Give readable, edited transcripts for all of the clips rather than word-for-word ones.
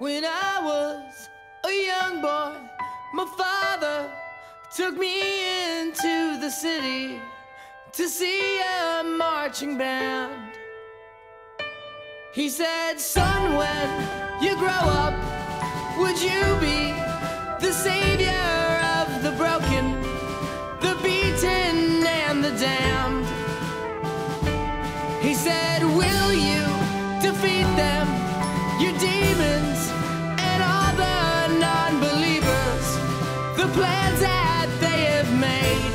When I was a young boy, my father took me into the city to see a marching band. He said, "Son, when you grow up, would you be the savior of the broken, the beaten and the damned?" He said, "Will you defeat them, your demons and all the non-believers, the plans that they have made?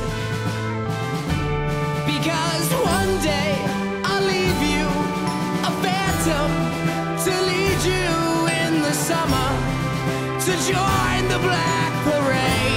Because one day I'll leave you a phantom to lead you in the summer to join the Black Parade."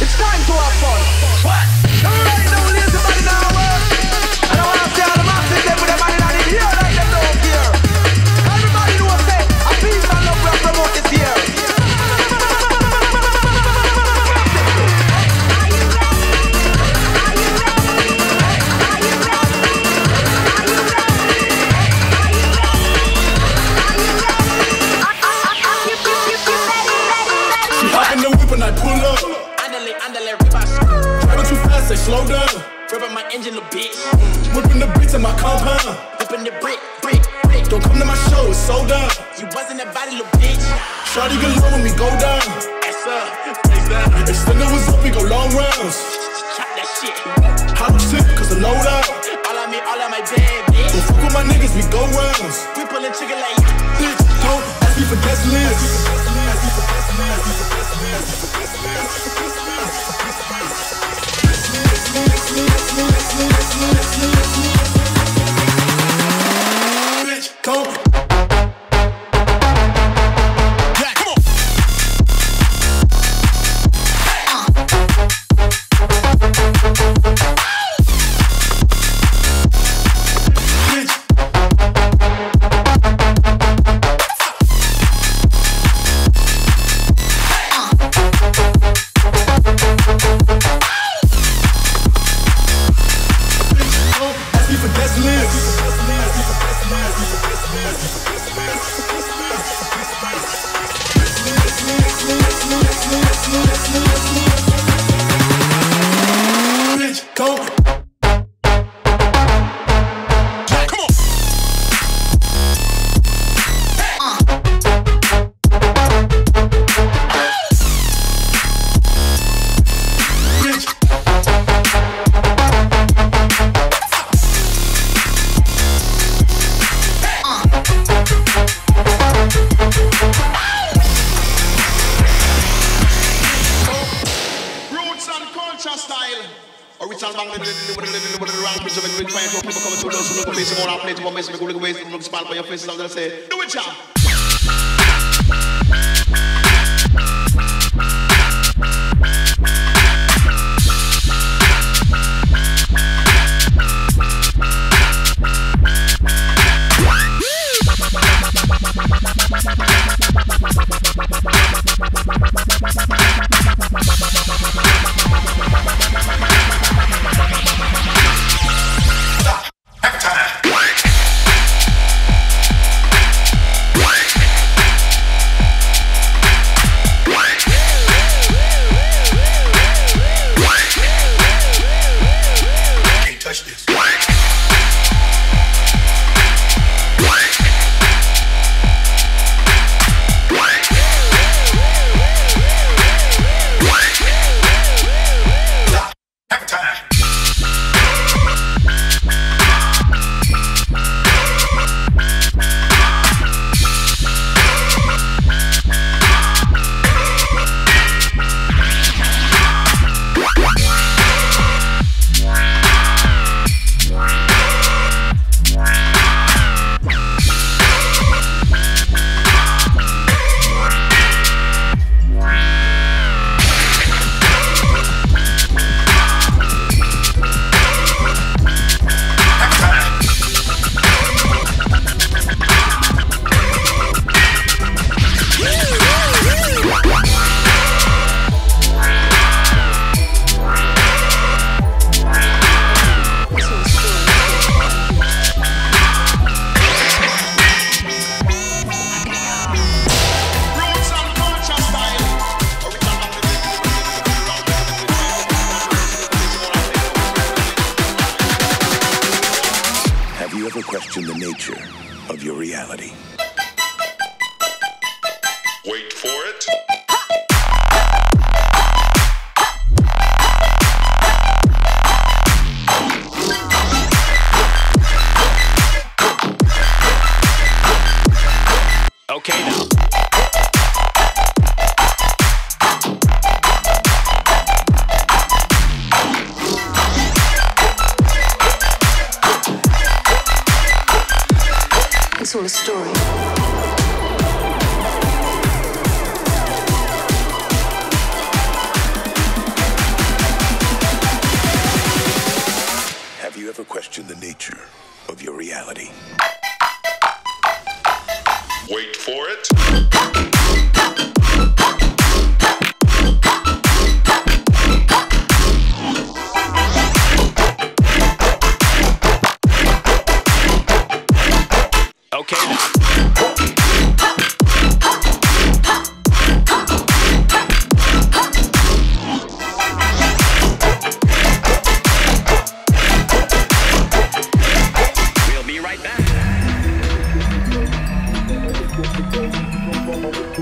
It's time to have fun. What? All right, now, lazy body, now work. Shawty get low when we go down. Extender was up, we go long rounds. Hot tip, cause the load out. All of my baby. Don't fuck with my niggas, we go rounds. We pullin' chicken like bitch, don't ask me for guest list. Bitch, don't.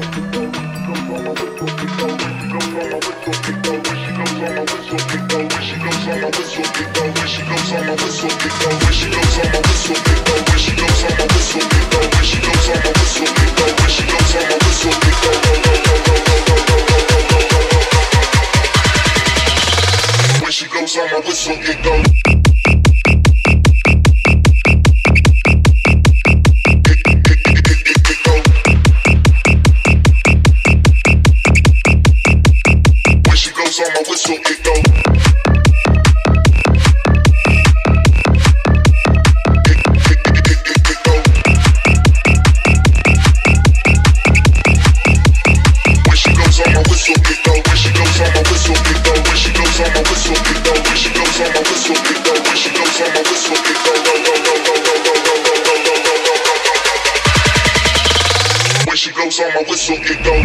We'll be right back. cause I'm a whistle kiddo.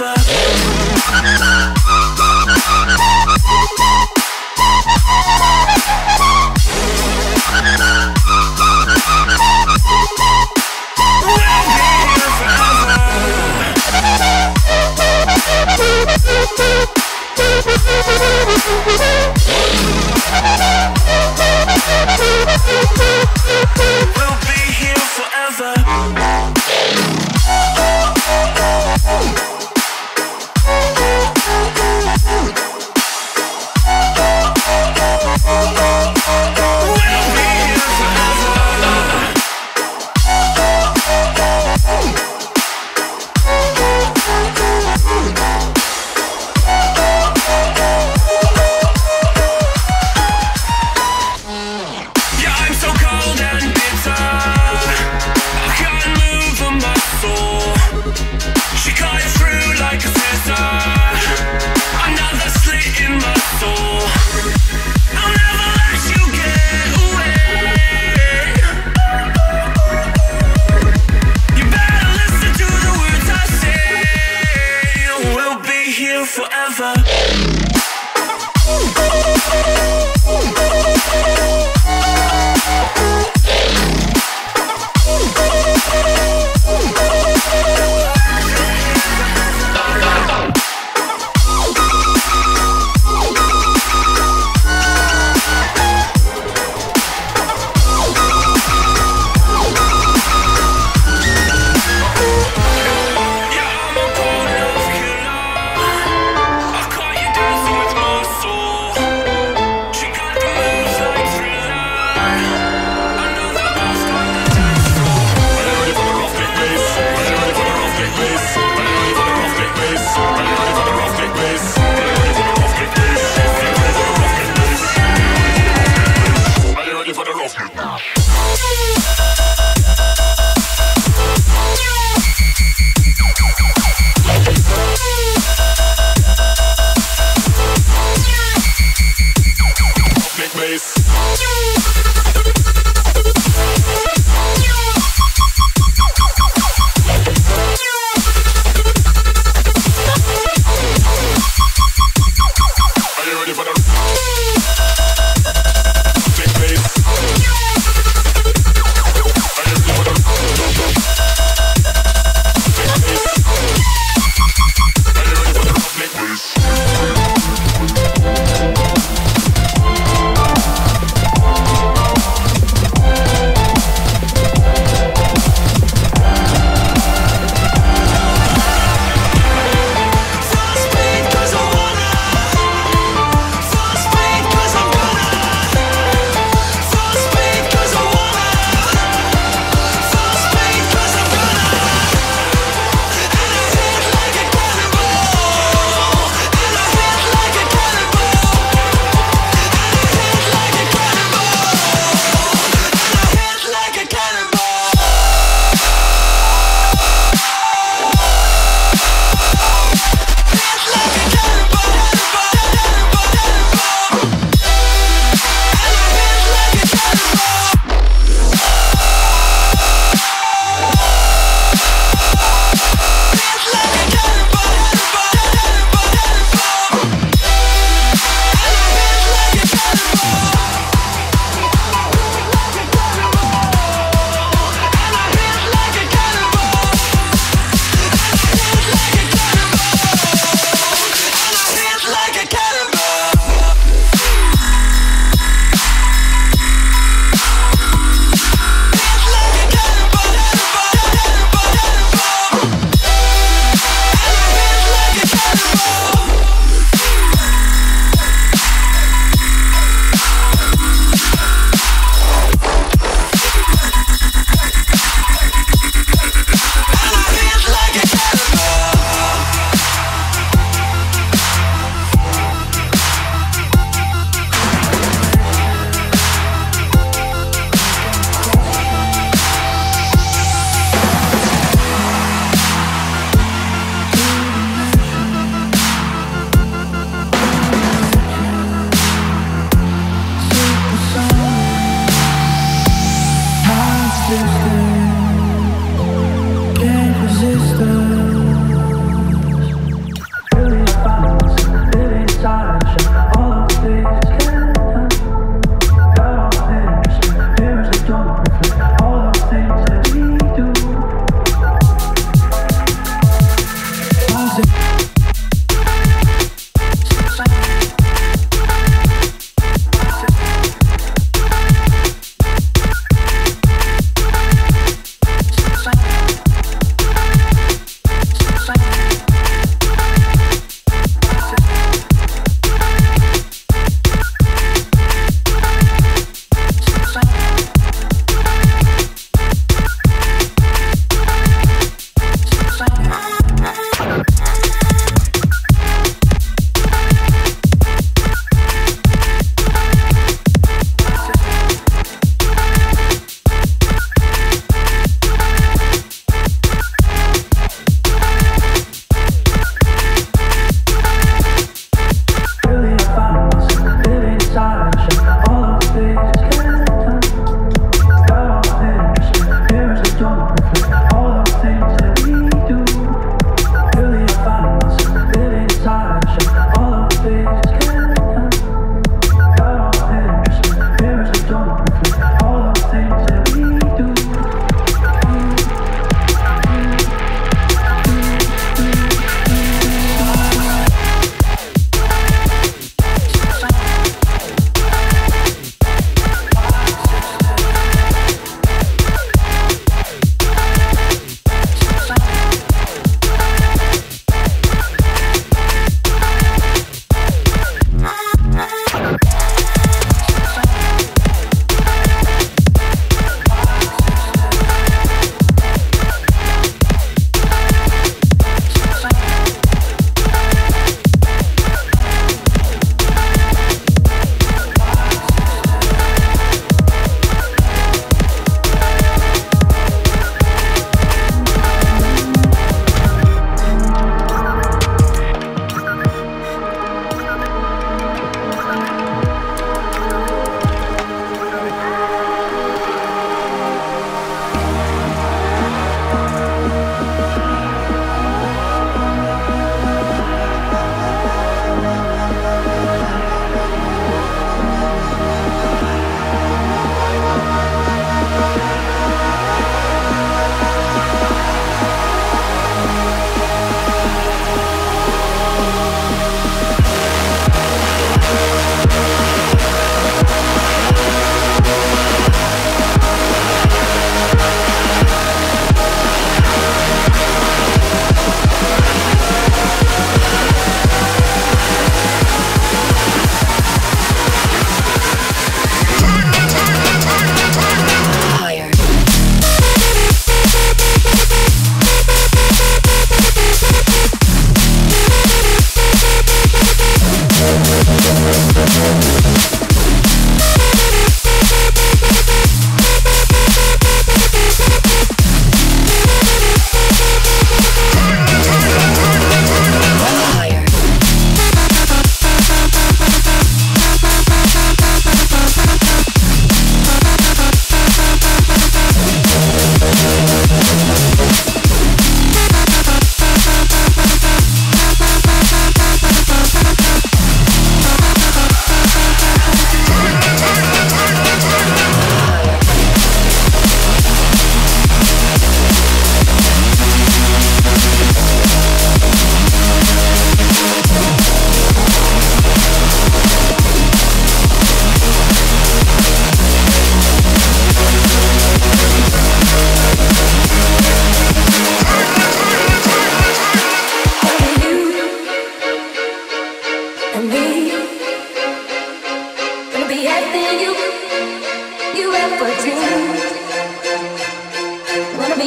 lover. We'll be here forever. Oh,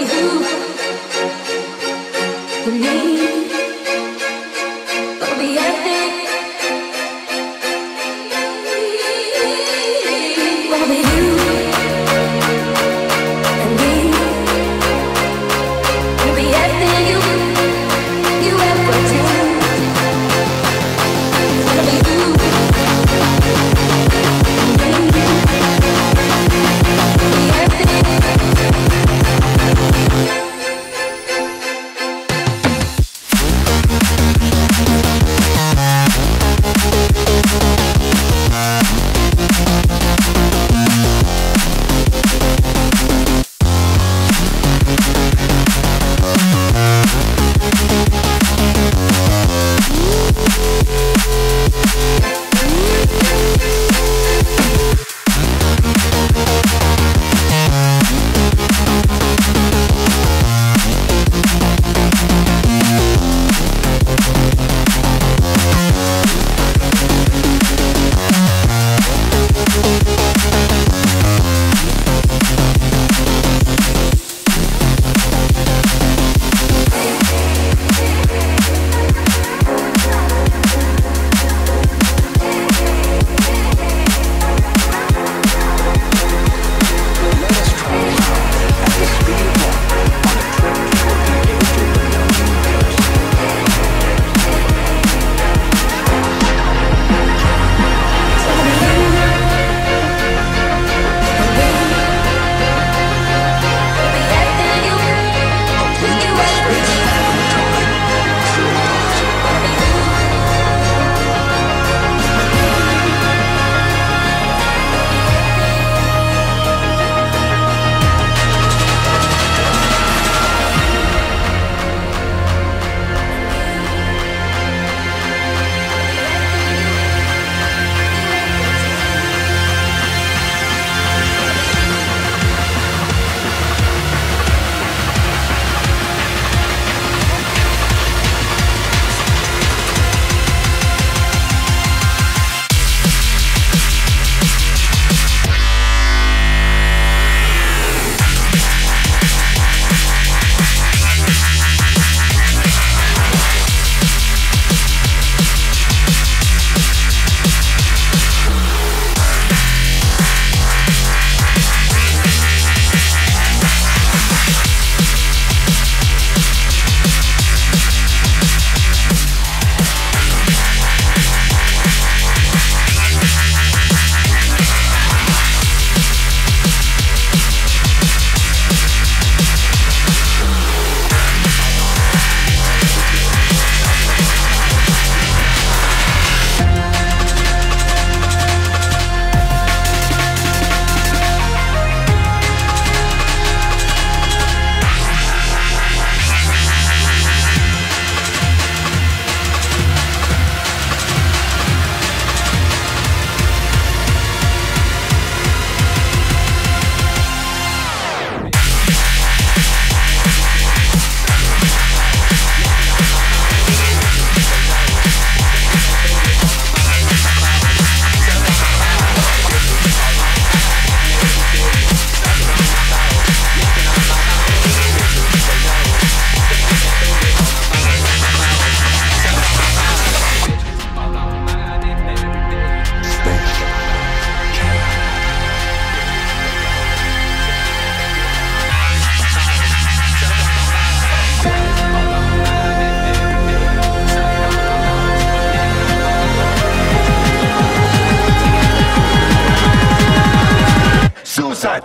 only you believe. Don't be epic.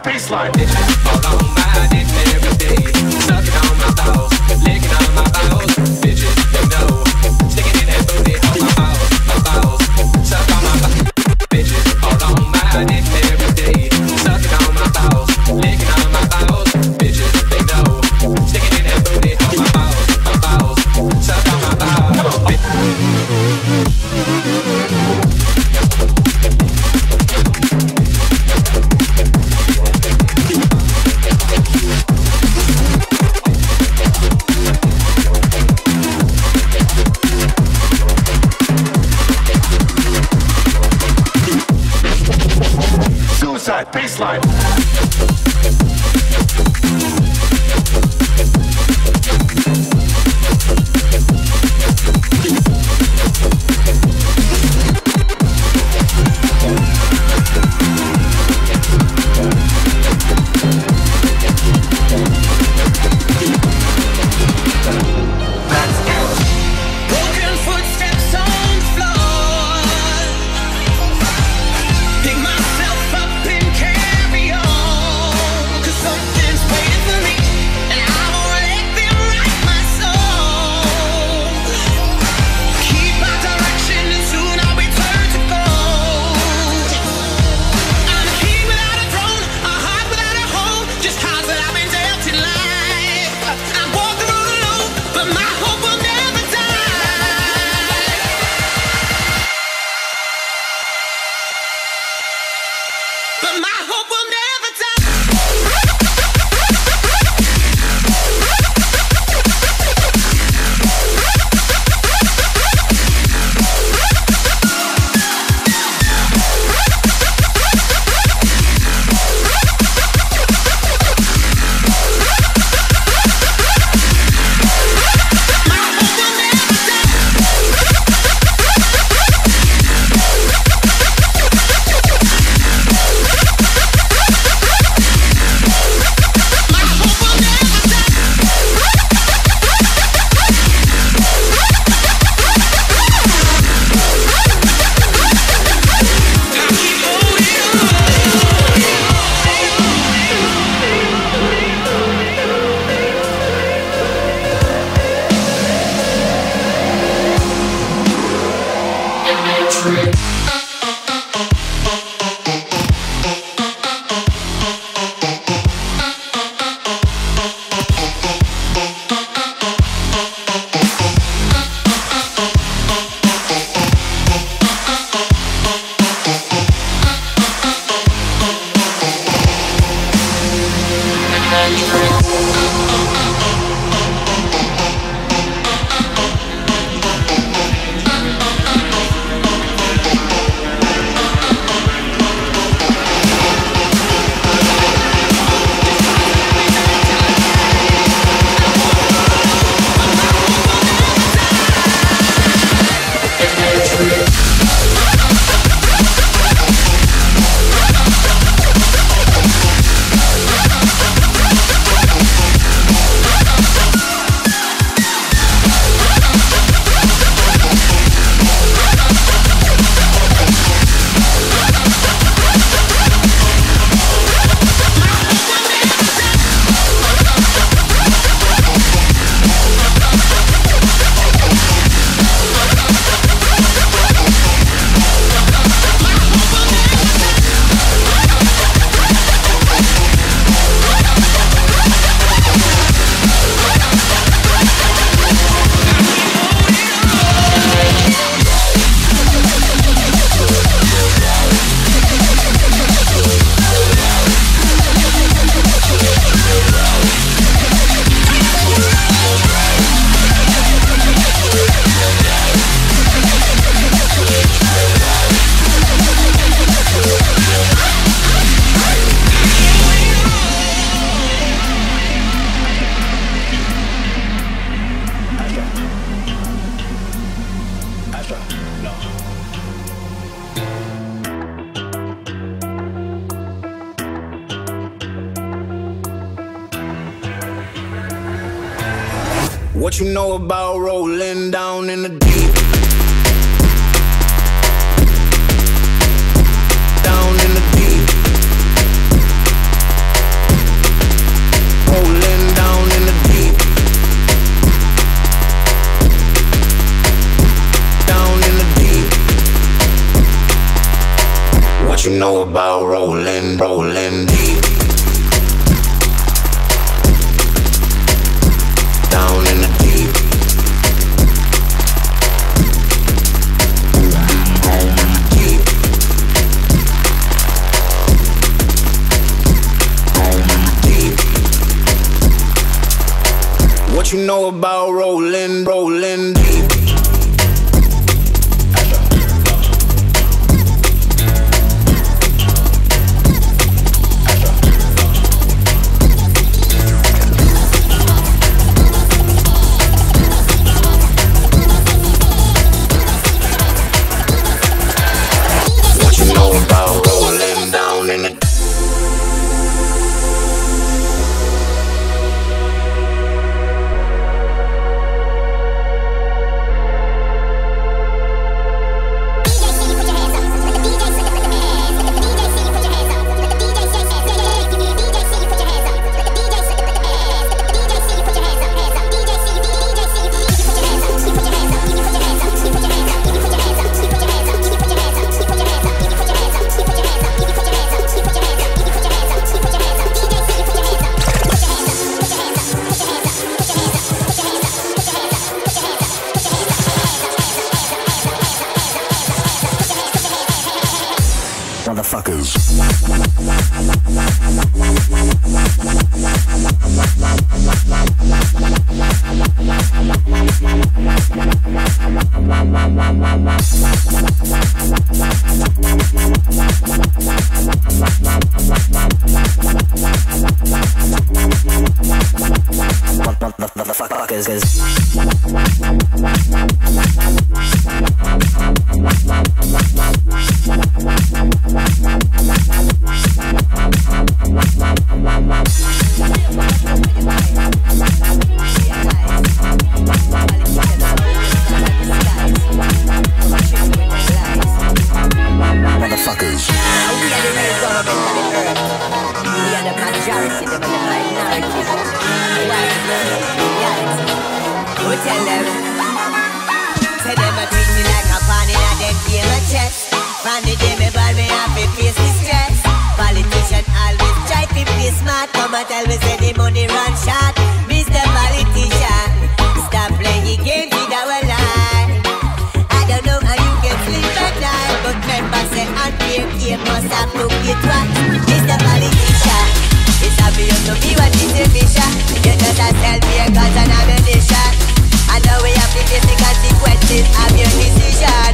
Baseline, bitches follow my dick every day. Sucking on my balls, licking on my balls. Bitches, they know, sticking in that booty on my balls, suck on my balls. Bitches follow my dick every day. Sucking on my balls, licking on my balls. Bitches, they know, sticking in that booty on my balls, suck on my balls. Bitches. What you know about rolling down in the deep? Down in the deep. Rolling down in the deep. Down in the deep. What you know about rolling deep? Down in the deep. Deep. Deep. What you know about rolling deep? Must have proved you twice. Mr. Politician, it's a for you to be what is a vision. You just a tell me a cause and ammunition. I know we have to face the consequences of your decision.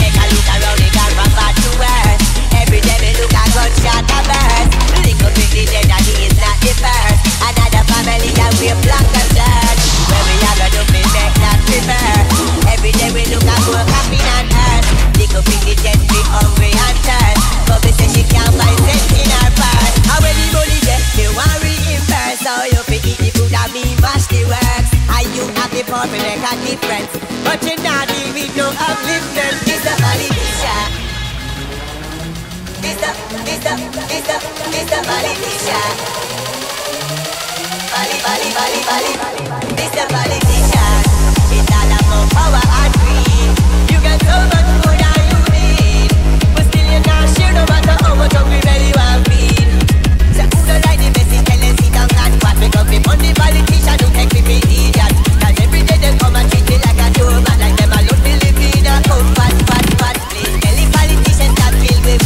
Take a look around the car from bad to worse. Every day we look at gunshot and burst. Link up with the dead and he is not the first. Another family and we block the search. When we have a double make that reverse. Every day we look at work happy and earth. Link up with the dead, we hungry and thirst. But we say she can't find sense in her purse. And when the money dead, they want reimburse. So you fi eat the food and me mash the works. And you have the poor for make a difference. But you not deal with no upliftment. It's the politician. Mr. Politician. Mr. Politician. It's all about power and greed. You got so much more than you need, but still you're not sure no matter how much hungry belly will feed. So who don't like the message? Tell them sit down and what we got the money politician who take me for idiot. Cause every day they come and treat me like a joke, but like them alone me live in a comfort. Let's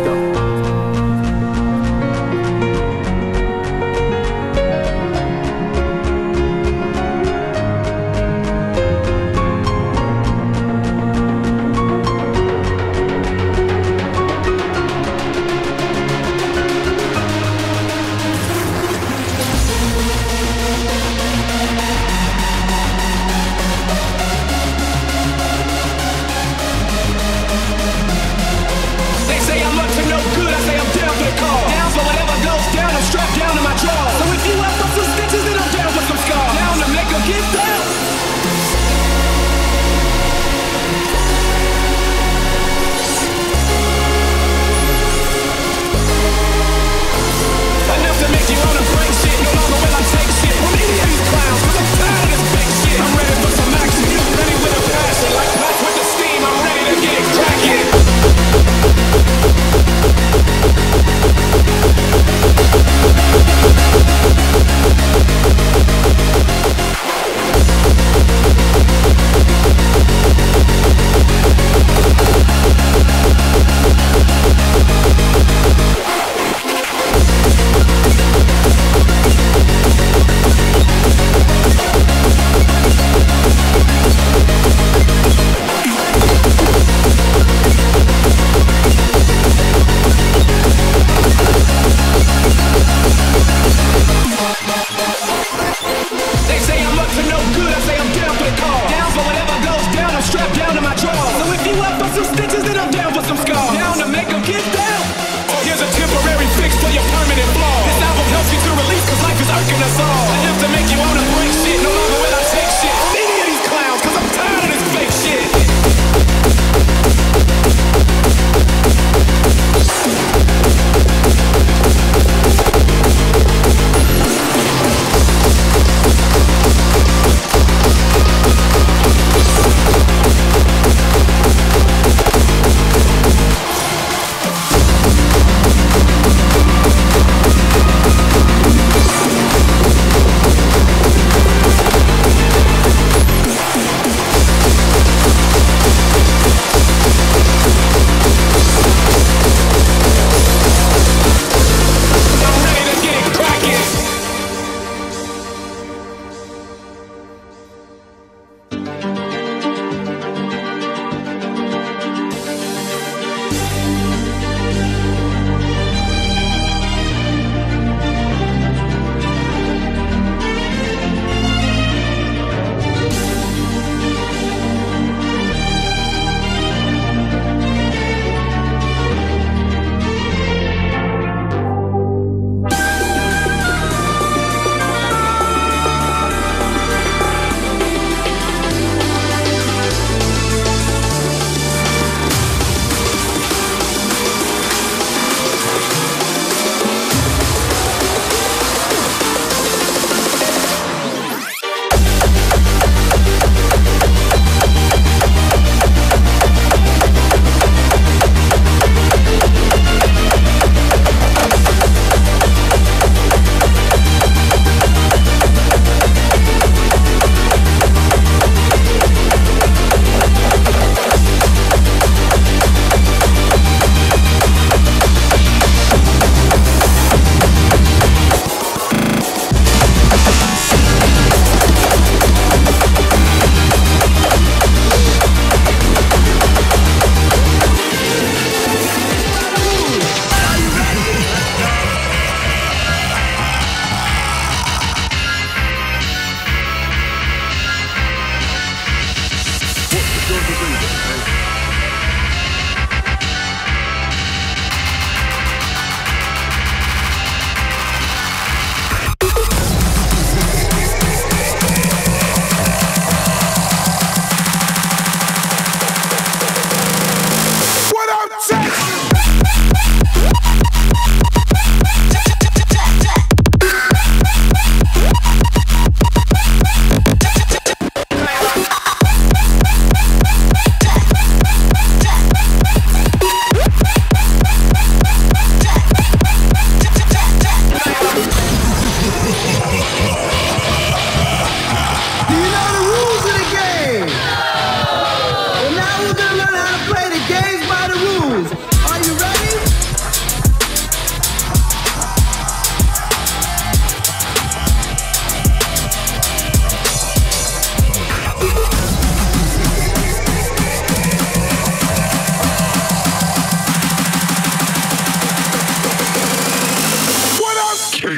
go.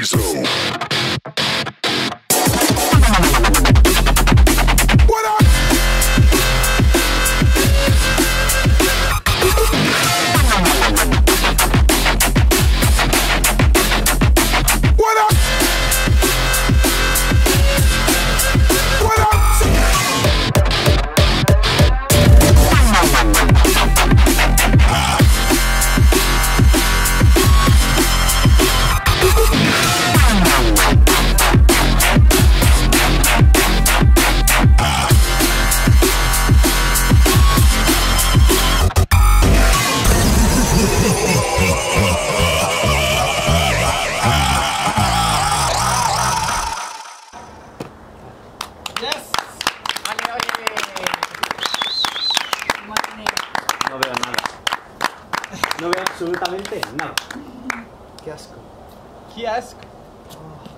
say so. No veo nada. No veo absolutamente nada. Qué asco. Qué asco. Oh.